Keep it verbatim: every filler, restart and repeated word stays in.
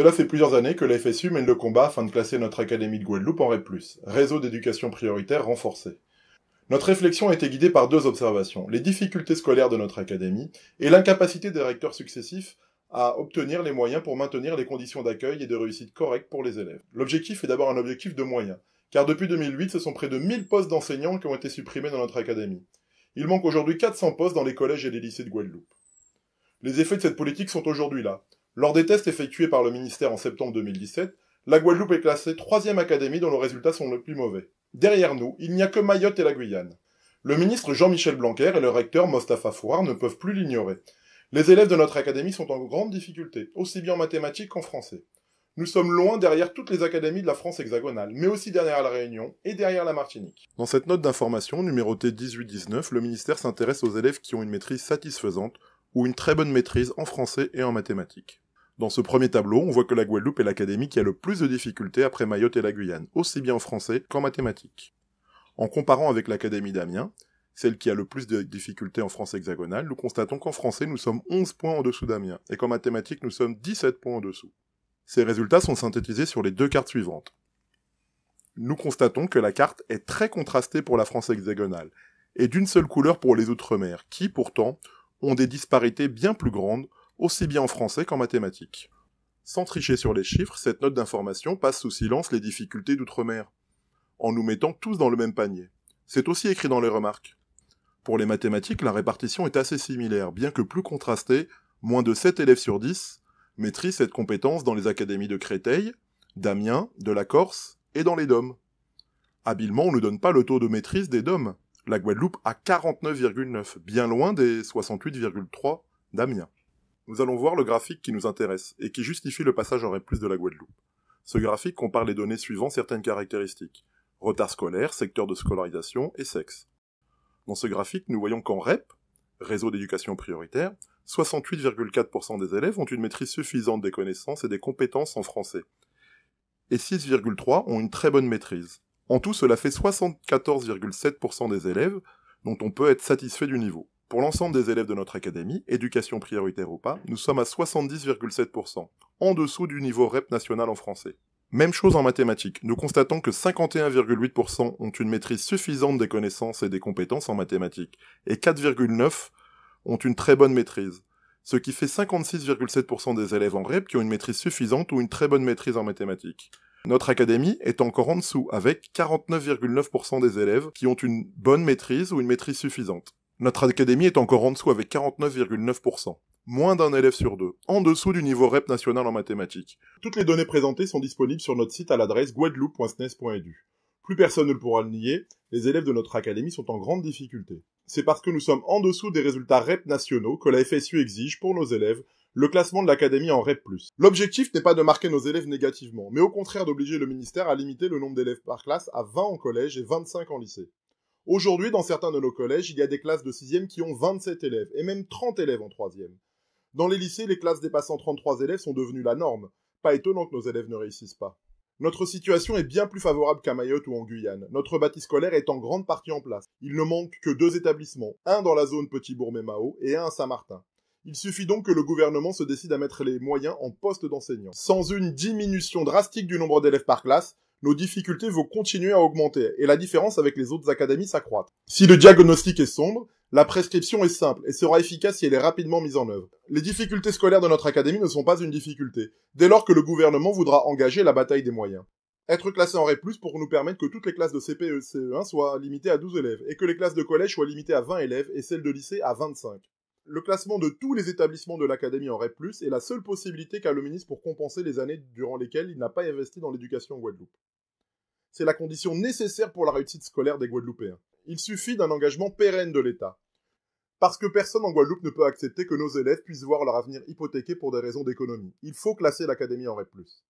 Cela fait plusieurs années que la F S U mène le combat afin de classer notre Académie de Guadeloupe en R E P plus, réseau d'éducation prioritaire renforcé. Notre réflexion a été guidée par deux observations, les difficultés scolaires de notre Académie et l'incapacité des recteurs successifs à obtenir les moyens pour maintenir les conditions d'accueil et de réussite correctes pour les élèves. L'objectif est d'abord un objectif de moyens, car depuis deux mille huit, ce sont près de mille postes d'enseignants qui ont été supprimés dans notre Académie. Il manque aujourd'hui quatre cents postes dans les collèges et les lycées de Guadeloupe. Les effets de cette politique sont aujourd'hui là. Lors des tests effectués par le ministère en septembre deux mille dix-sept, la Guadeloupe est classée troisième académie dont les résultats sont les plus mauvais. Derrière nous, il n'y a que Mayotte et la Guyane. Le ministre Jean-Michel Blanquer et le recteur Mostafa Fourar ne peuvent plus l'ignorer. Les élèves de notre académie sont en grande difficulté, aussi bien en mathématiques qu'en français. Nous sommes loin derrière toutes les académies de la France hexagonale, mais aussi derrière la Réunion et derrière la Martinique. Dans cette note d'information, numérotée dix-huit dix-neuf, le ministère s'intéresse aux élèves qui ont une maîtrise satisfaisante ou une très bonne maîtrise en français et en mathématiques. Dans ce premier tableau, on voit que la Guadeloupe est l'académie qui a le plus de difficultés après Mayotte et la Guyane, aussi bien en français qu'en mathématiques. En comparant avec l'académie d'Amiens, celle qui a le plus de difficultés en France hexagonale, nous constatons qu'en français nous sommes onze points en dessous d'Amiens, et qu'en mathématiques nous sommes dix-sept points en dessous. Ces résultats sont synthétisés sur les deux cartes suivantes. Nous constatons que la carte est très contrastée pour la France hexagonale, et d'une seule couleur pour les Outre-mer, qui, pourtant, ont des disparités bien plus grandes, aussi bien en français qu'en mathématiques. Sans tricher sur les chiffres, cette note d'information passe sous silence les difficultés d'outre-mer, en nous mettant tous dans le même panier. C'est aussi écrit dans les remarques. Pour les mathématiques, la répartition est assez similaire, bien que plus contrastée, moins de sept élèves sur dix maîtrisent cette compétence dans les académies de Créteil, d'Amiens, de la Corse et dans les D O M. Habilement, on ne donne pas le taux de maîtrise des D O M. La Guadeloupe a quarante-neuf virgule neuf, bien loin des soixante-huit virgule trois d'Amiens. Nous allons voir le graphique qui nous intéresse et qui justifie le passage en R E P plus de la Guadeloupe. Ce graphique compare les données suivant certaines caractéristiques. Retard scolaire, secteur de scolarisation et sexe. Dans ce graphique, nous voyons qu'en R E P, réseau d'éducation prioritaire, soixante-huit virgule quatre pour cent des élèves ont une maîtrise suffisante des connaissances et des compétences en français. Et six virgule trois pour cent ont une très bonne maîtrise. En tout, cela fait soixante-quatorze virgule sept pour cent des élèves dont on peut être satisfait du niveau. Pour l'ensemble des élèves de notre académie, éducation prioritaire ou pas, nous sommes à soixante-dix virgule sept pour cent, en dessous du niveau R E P national en français. Même chose en mathématiques, nous constatons que cinquante et un virgule huit pour cent ont une maîtrise suffisante des connaissances et des compétences en mathématiques, et quatre virgule neuf pour cent ont une très bonne maîtrise, ce qui fait cinquante-six virgule sept pour cent des élèves en R E P qui ont une maîtrise suffisante ou une très bonne maîtrise en mathématiques. Notre académie est encore en dessous, avec quarante-neuf virgule neuf pour cent des élèves qui ont une bonne maîtrise ou une maîtrise suffisante. Notre académie est encore en dessous avec quarante-neuf virgule neuf pour cent, moins d'un élève sur deux, en dessous du niveau R E P national en mathématiques. Toutes les données présentées sont disponibles sur notre site à l'adresse guadeloupe point S N E S point E D U. Plus personne ne pourra le nier, les élèves de notre académie sont en grande difficulté. C'est parce que nous sommes en dessous des résultats R E P nationaux que la F S U exige pour nos élèves le classement de l'académie en R E P plus. L'objectif n'est pas de marquer nos élèves négativement, mais au contraire d'obliger le ministère à limiter le nombre d'élèves par classe à vingt en collège et vingt-cinq en lycée. Aujourd'hui, dans certains de nos collèges, il y a des classes de sixième qui ont vingt-sept élèves, et même trente élèves en troisième. Dans les lycées, les classes dépassant trente-trois élèves sont devenues la norme. Pas étonnant que nos élèves ne réussissent pas. Notre situation est bien plus favorable qu'à Mayotte ou en Guyane. Notre bâti scolaire est en grande partie en place. Il ne manque que deux établissements, un dans la zone Petit-Bourg-Mémao et un à Saint-Martin. Il suffit donc que le gouvernement se décide à mettre les moyens en poste d'enseignants. Sans une diminution drastique du nombre d'élèves par classe, nos difficultés vont continuer à augmenter, et la différence avec les autres académies s'accroître. Si le diagnostic est sombre, la prescription est simple et sera efficace si elle est rapidement mise en œuvre. Les difficultés scolaires de notre académie ne sont pas une difficulté, dès lors que le gouvernement voudra engager la bataille des moyens. Être classé en R E P plus pour nous permettre que toutes les classes de C P et C E un soient limitées à douze élèves, et que les classes de collège soient limitées à vingt élèves et celles de lycée à vingt-cinq. Le classement de tous les établissements de l'académie en R E P plus est la seule possibilité qu'a le ministre pour compenser les années durant lesquelles il n'a pas investi dans l'éducation en Guadeloupe. C'est la condition nécessaire pour la réussite scolaire des Guadeloupéens. Il suffit d'un engagement pérenne de l'État. Parce que personne en Guadeloupe ne peut accepter que nos élèves puissent voir leur avenir hypothéqué pour des raisons d'économie. Il faut classer l'académie en R E P plus.